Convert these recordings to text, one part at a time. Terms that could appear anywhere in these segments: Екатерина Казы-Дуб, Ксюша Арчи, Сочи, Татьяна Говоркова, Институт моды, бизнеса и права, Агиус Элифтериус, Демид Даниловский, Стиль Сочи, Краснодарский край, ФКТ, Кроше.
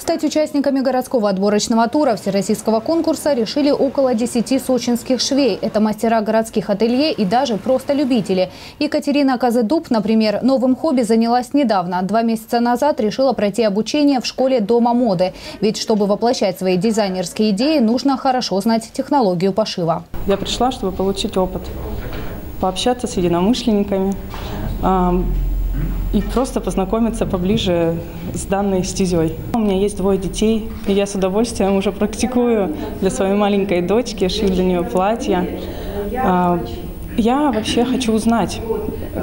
Стать участниками городского отборочного тура всероссийского конкурса решили около 10 сочинских швей. Это мастера городских ателье и даже просто любители. Екатерина Казы-Дуб, например, новым хобби занялась недавно. 2 месяца назад решила пройти обучение в школе Дома моды. Ведь чтобы воплощать свои дизайнерские идеи, нужно хорошо знать технологию пошива. Я пришла, чтобы получить опыт, пообщаться с единомышленниками и просто познакомиться поближе с данной стезей. У меня есть 2 детей, и я с удовольствием уже практикую для своей маленькой дочки, шью для нее платья. Я вообще хочу узнать,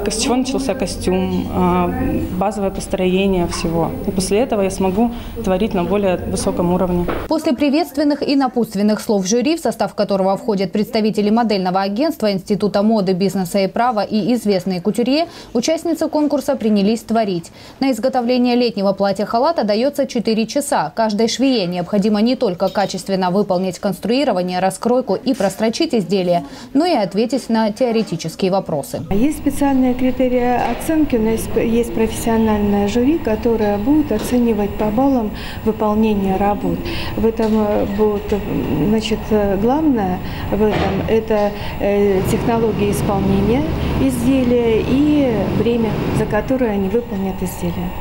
с чего начался костюм, базовое построение всего. И после этого я смогу творить на более высоком уровне. После приветственных и напутственных слов жюри, в состав которого входят представители модельного агентства, Института моды, бизнеса и права и известные кутюрье, участницы конкурса принялись творить. На изготовление летнего платья-халата дается 4 часа. Каждой швее необходимо не только качественно выполнить конструирование, раскройку и прострочить изделие, но и ответить на теоретические вопросы. Есть специальные критерии оценки, у нас есть профессиональное жюри, которое будет оценивать по баллам выполнение работ. В этом будет, значит, главное в этом это технология исполнения изделия и время, за которое они выполнят изделие.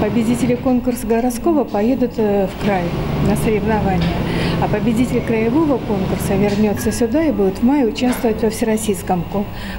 Победители конкурса городского поедут в край на соревнования, а победитель краевого конкурса вернется сюда и будет в мае участвовать во всероссийском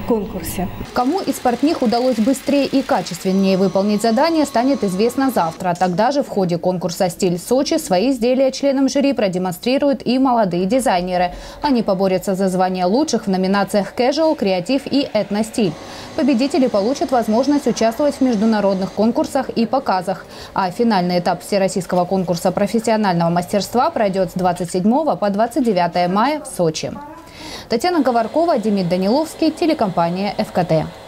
конкурсе. Кому из портних удалось быстрее и качественнее выполнить задание, станет известно завтра. Тогда же в ходе конкурса «Стиль Сочи» свои изделия членам жюри продемонстрируют и молодые дизайнеры. Они поборются за звание лучших в номинациях «Casual», «Креатив» и «Этностиль». Победители получат возможность участвовать в международных конкурсах и показах. А финальный этап всероссийского конкурса профессионального мастерства пройдет с 27 по 29 мая в Сочи. Татьяна Говоркова, Демид Даниловский, телекомпания ФКТ.